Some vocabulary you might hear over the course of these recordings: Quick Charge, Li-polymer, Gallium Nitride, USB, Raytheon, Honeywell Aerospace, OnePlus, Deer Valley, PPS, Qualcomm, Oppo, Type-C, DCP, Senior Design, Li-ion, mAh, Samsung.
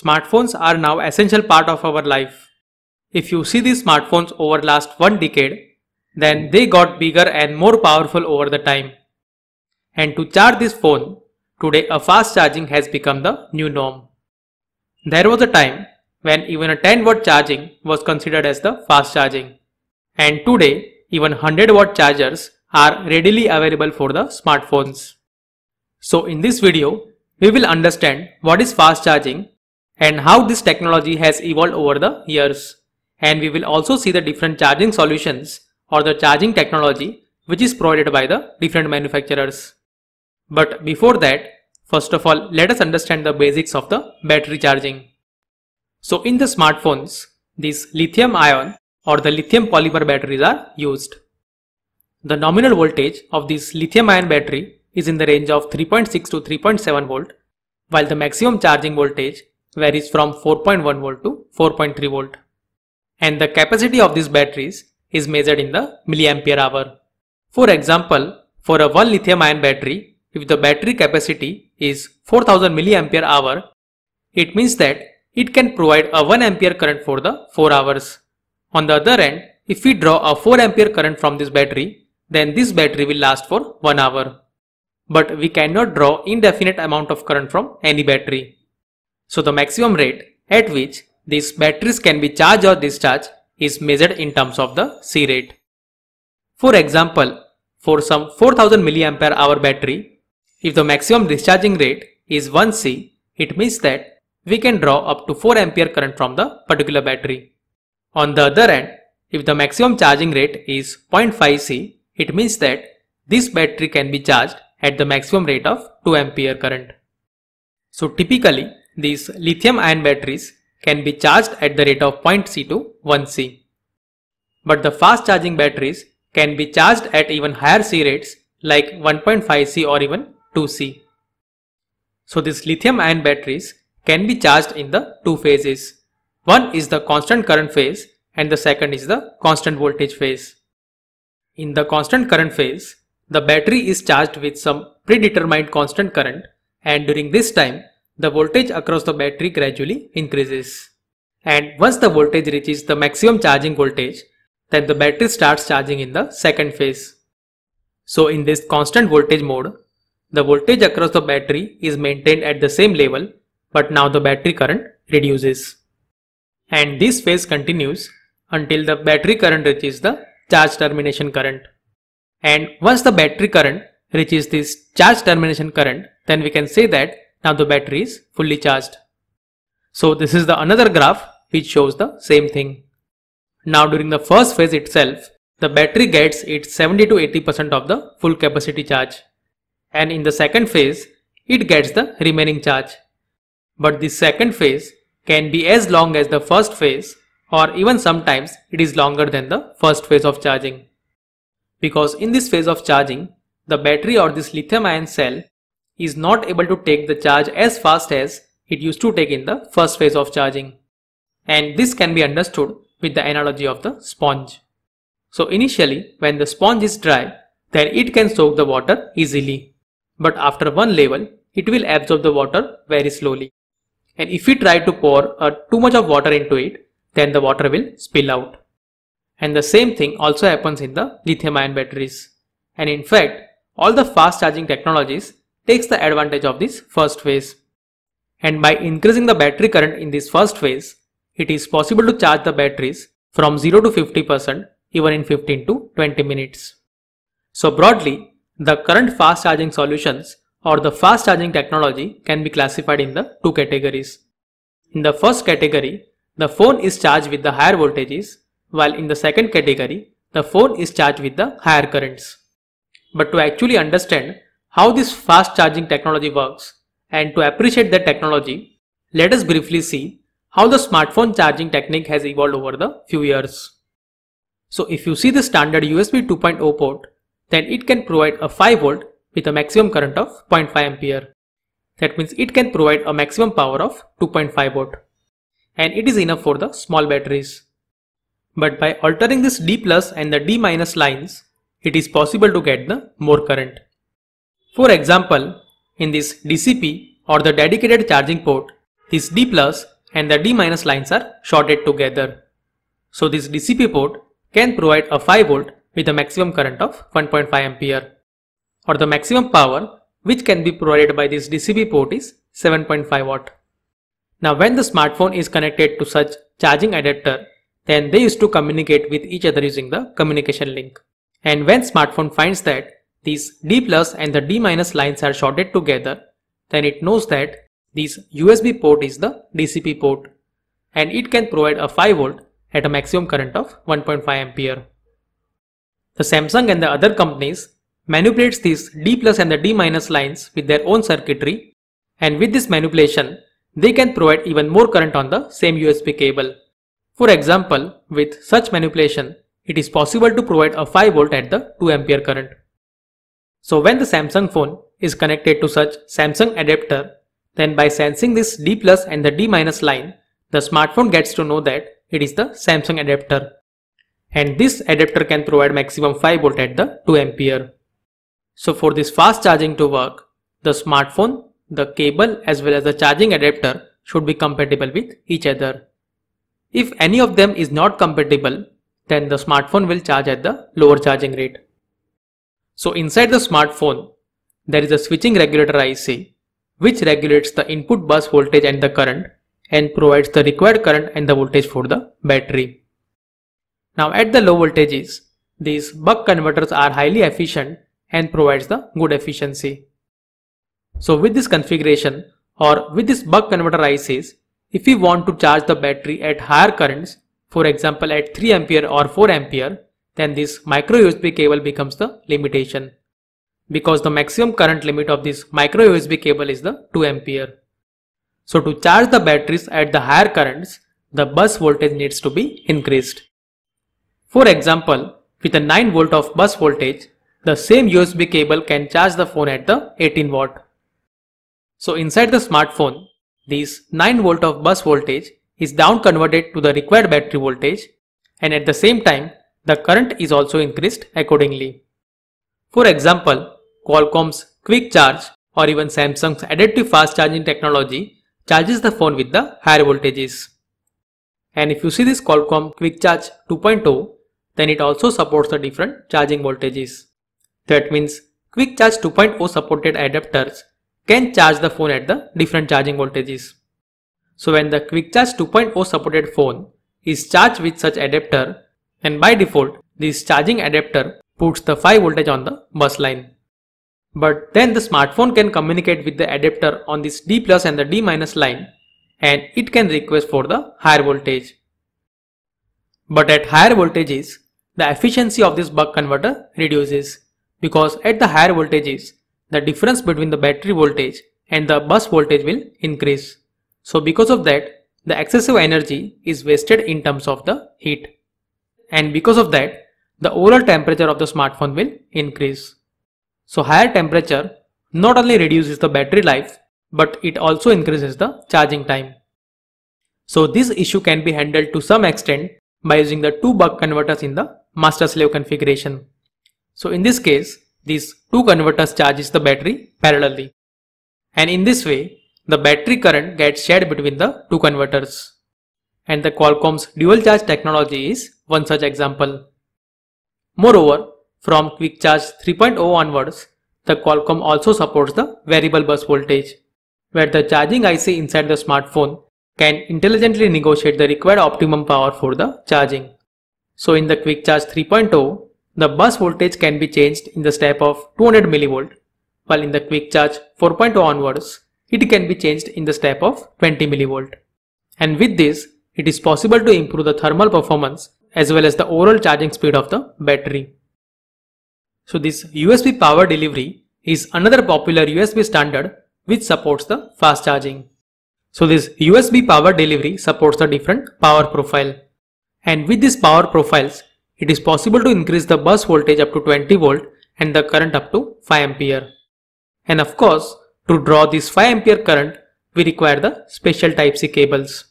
Smartphones are now essential part of our life. If you see these smartphones over last one decade, then they got bigger and more powerful over the time. And to charge this phone, today a fast charging has become the new norm. There was a time when even a 10-watt charging was considered as the fast charging. And today, even 100-watt chargers are readily available for the smartphones. So in this video, we will understand what is fast charging and how this technology has evolved over the years. And we will also see the different charging solutions or the charging technology which is provided by the different manufacturers. But before that, first of all, let us understand the basics of the battery charging. So in the smartphones, these lithium ion or the lithium polymer batteries are used. The nominal voltage of this lithium ion battery is in the range of 3.6 to 3.7 volt, while the maximum charging voltage varies from 4.1 volt to 4.3 volt. And the capacity of these batteries is measured in the milliampere hour. For example, for a 1 lithium ion battery, if the battery capacity is 4000 milliampere hour, it means that it can provide a 1 ampere current for the 4 hours. On the other hand, if we draw a 4 ampere current from this battery, then this battery will last for 1 hour. But we cannot draw indefinite amount of current from any battery. So the maximum rate at which these batteries can be charged or discharged is measured in terms of the C rate. For example, for some 4000 mAh battery, if the maximum discharging rate is 1C, it means that we can draw up to 4 ampere current from the particular battery. On the other hand, if the maximum charging rate is 0.5C, it means that this battery can be charged at the maximum rate of 2 ampere current. So typically, these lithium ion batteries can be charged at the rate of 0.C to 1C. But the fast charging batteries can be charged at even higher C rates like 1.5C or even 2C. So these lithium ion batteries can be charged in the two phases. One is the constant current phase and the second is the constant voltage phase. In the constant current phase, the battery is charged with some predetermined constant current, and during this time, the voltage across the battery gradually increases. And once the voltage reaches the maximum charging voltage, then the battery starts charging in the second phase. So in this constant voltage mode, the voltage across the battery is maintained at the same level, but now the battery current reduces. And this phase continues until the battery current reaches the charge termination current. And once the battery current reaches this charge termination current, then we can say that now the battery is fully charged. So this is the another graph which shows the same thing. Now during the first phase itself, the battery gets its 70 to 80% of the full capacity charge. And in the second phase, it gets the remaining charge. But the second phase can be as long as the first phase, or even sometimes it is longer than the first phase of charging. Because in this phase of charging, the battery or this lithium ion cell is not able to take the charge as fast as it used to take in the first phase of charging. And this can be understood with the analogy of the sponge. So initially, when the sponge is dry, then it can soak the water easily. But after one level, it will absorb the water very slowly. And if we try to pour too much of water into it, then the water will spill out. And the same thing also happens in the lithium ion batteries. And in fact, all the fast charging technologies takes the advantage of this first phase. And by increasing the battery current in this first phase, it is possible to charge the batteries from 0 to 50% even in 15 to 20 minutes. So broadly, the current fast charging solutions or the fast charging technology can be classified in the two categories. In the first category, the phone is charged with the higher voltages, while in the second category, the phone is charged with the higher currents. But to actually understand how this fast charging technology works and to appreciate that technology, let us briefly see how the smartphone charging technique has evolved over the few years. So if you see the standard USB 2.0 port, then it can provide a 5 volt with a maximum current of 0.5 ampere. That means it can provide a maximum power of 2.5 volt. And it is enough for the small batteries. But by altering this D plus and the D minus lines, it is possible to get the more current. For example, in this DCP or the dedicated charging port, This D plus and the D minus lines are shorted together. So this DCP port can provide a 5V with a maximum current of 1.5A, or the maximum power which can be provided by this DCP port is 7.5W. Now when the smartphone is connected to such charging adapter, then they used to communicate with each other using the communication link. And when smartphone finds that these D plus and the D minus lines are shorted together, then it knows that this USB port is the DCP port, and it can provide a 5V at a maximum current of 1.5A. The Samsung and the other companies manipulates these D plus and the D minus lines with their own circuitry, and with this manipulation they can provide even more current on the same USB cable. For example, with such manipulation, it is possible to provide a 5V at the 2A current. So when the Samsung phone is connected to such Samsung adapter, then by sensing this D plus and the D minus line, the smartphone gets to know that it is the Samsung adapter. And this adapter can provide maximum 5V at the 2A. So for this fast charging to work, the smartphone, the cable as well as the charging adapter should be compatible with each other. If any of them is not compatible, then the smartphone will charge at the lower charging rate. So inside the smartphone, there is a switching regulator IC which regulates the input bus voltage and the current, and provides the required current and the voltage for the battery. Now at the low voltages, these buck converters are highly efficient and provides the good efficiency. So with this configuration or with this buck converter ICs, if we want to charge the battery at higher currents, for example at 3A or 4A, then this micro USB cable becomes the limitation, because the maximum current limit of this micro USB cable is the 2A. So to charge the batteries at the higher currents, the bus voltage needs to be increased. For example, with a 9V of bus voltage, the same USB cable can charge the phone at the 18W. So inside the smartphone, this 9V of bus voltage is down converted to the required battery voltage, and at the same time the current is also increased accordingly. For example, Qualcomm's Quick Charge or even Samsung's adaptive fast charging technology charges the phone with the higher voltages. And if you see this Qualcomm Quick Charge 2.0, then it also supports the different charging voltages. That means Quick Charge 2.0 supported adapters can charge the phone at the different charging voltages. So when the Quick Charge 2.0 supported phone is charged with such adapter, and by default this charging adapter puts the 5V on the bus line. But then the smartphone can communicate with the adapter on this D plus and the D minus line, and it can request for the higher voltage. But at higher voltages, the efficiency of this buck converter reduces, because at the higher voltages the difference between the battery voltage and the bus voltage will increase. So because of that, the excessive energy is wasted in terms of the heat. And because of that, the overall temperature of the smartphone will increase. So higher temperature not only reduces the battery life, but it also increases the charging time. So this issue can be handled to some extent by using the two buck converters in the master-slave configuration. So in this case, these two converters charges the battery parallelly, and in this way the battery current gets shared between the two converters. And the Qualcomm's dual charge technology is one such example. Moreover, from Quick Charge 3.0 onwards, the Qualcomm also supports the variable bus voltage, where the charging IC inside the smartphone can intelligently negotiate the required optimum power for the charging. So in the Quick Charge 3.0, the bus voltage can be changed in the step of 200mV, while in the Quick Charge 4.0 onwards, it can be changed in the step of 20mV. And with this, it is possible to improve the thermal performance as well as the overall charging speed of the battery. So this USB power delivery is another popular USB standard which supports the fast charging. So this USB power delivery supports the different power profile. And with these power profiles, it is possible to increase the bus voltage up to 20V and the current up to 5A. And of course, to draw this 5A current, we require the special Type-C cables.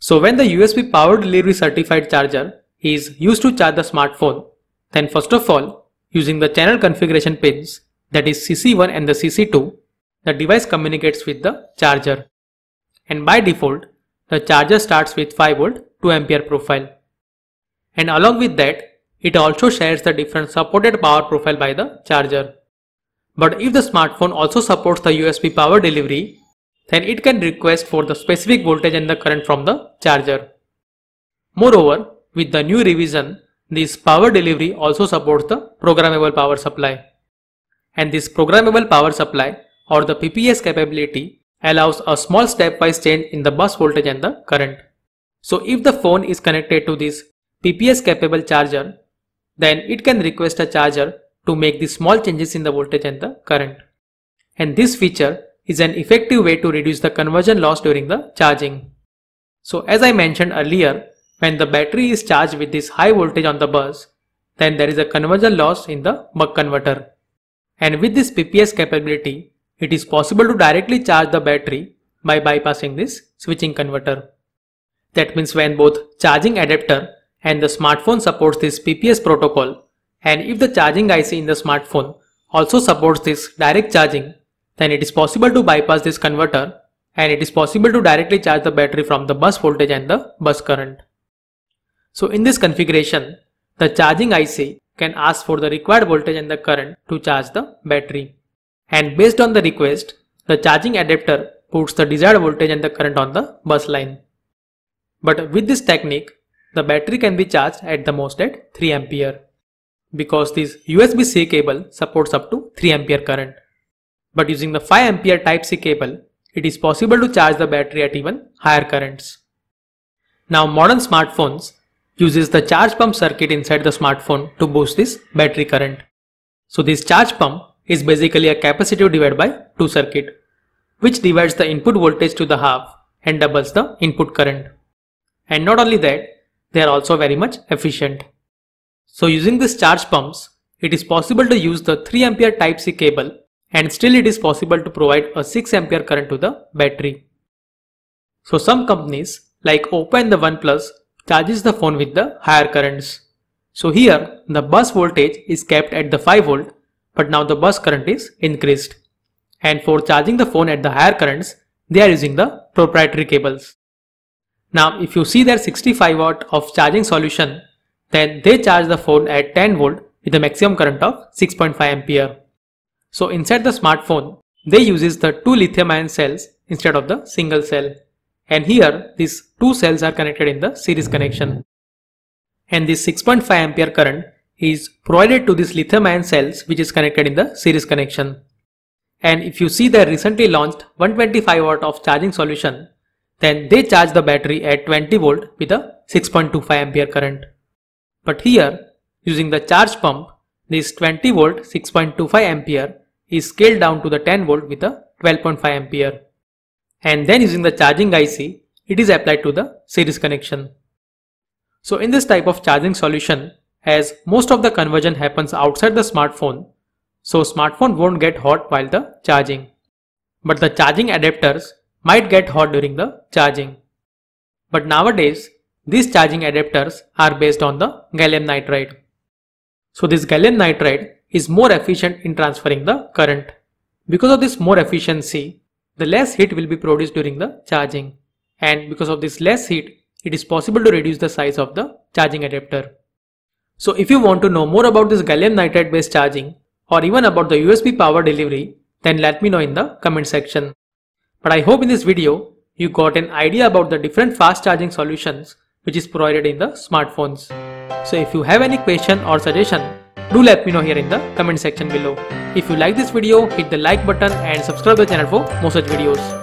So when the USB power delivery certified charger is used to charge the smartphone, then first of all, using the channel configuration pins, that is CC1 and the CC2, the device communicates with the charger. and by default the charger starts with 5V 2A profile, and along with that it also shares the different supported power profile by the charger. But if the smartphone also supports the USB power delivery, then it can request for the specific voltage and the current from the charger. Moreover, with the new revision, this power delivery also supports the programmable power supply. And this programmable power supply or the PPS capability allows a small step-wise change in the bus voltage and the current. So if the phone is connected to this PPS capable charger, then it can request a charger to make the small changes in the voltage and the current. And this feature is an effective way to reduce the conversion loss during the charging. So as I mentioned earlier, when the battery is charged with this high voltage on the bus, then there is a conversion loss in the buck converter. And with this PPS capability, it is possible to directly charge the battery by bypassing this switching converter. That means when both charging adapter and the smartphone supports this PPS protocol, and if the charging IC in the smartphone also supports this direct charging, then it is possible to bypass this converter and it is possible to directly charge the battery from the bus voltage and the bus current. So in this configuration, the charging IC can ask for the required voltage and the current to charge the battery. And based on the request, the charging adapter puts the desired voltage and the current on the bus line. But with this technique, the battery can be charged at the most at 3A. Because this USB-C cable supports up to 3A current. But using the 5A Type-C cable, it is possible to charge the battery at even higher currents. Now modern smartphones uses the charge pump circuit inside the smartphone to boost this battery current. So this charge pump is basically a capacitive divided by 2 circuit, which divides the input voltage to the half and doubles the input current. And not only that, they are also very much efficient. So using these charge pumps, it is possible to use the 3A Type-C cable and still it is possible to provide a 6A current to the battery. So some companies like Oppo and the OnePlus charges the phone with the higher currents. So here the bus voltage is kept at the 5V, but now the bus current is increased. And for charging the phone at the higher currents, they are using the proprietary cables. Now if you see their 65W of charging solution, then they charge the phone at 10V with a maximum current of 6.5A. So inside the smartphone, they uses the 2 lithium ion cells instead of the single cell. And here these 2 cells are connected in the series connection. And this 6.5A current is provided to these lithium ion cells which is connected in the series connection. And if you see the recently launched 125W of charging solution, then they charge the battery at 20V with a 6.25A current. But here, using the charge pump, this 20V 6.25A is scaled down to the 10V with a 12.5A. And then using the charging IC, it is applied to the series connection. So in this type of charging solution, as most of the conversion happens outside the smartphone, so smartphone won't get hot while the charging. But the charging adapters might get hot during the charging. But nowadays, these charging adapters are based on the gallium nitride. So this gallium nitride is more efficient in transferring the current. Because of this more efficiency, the less heat will be produced during the charging. And because of this less heat, it is possible to reduce the size of the charging adapter. So if you want to know more about this gallium nitride based charging or even about the USB power delivery, then let me know in the comment section. But I hope in this video, you got an idea about the different fast charging solutions which is provided in the smartphones. So if you have any question or suggestion, do let me know here in the comment section below. If you like this video, hit the like button and subscribe the channel for more such videos.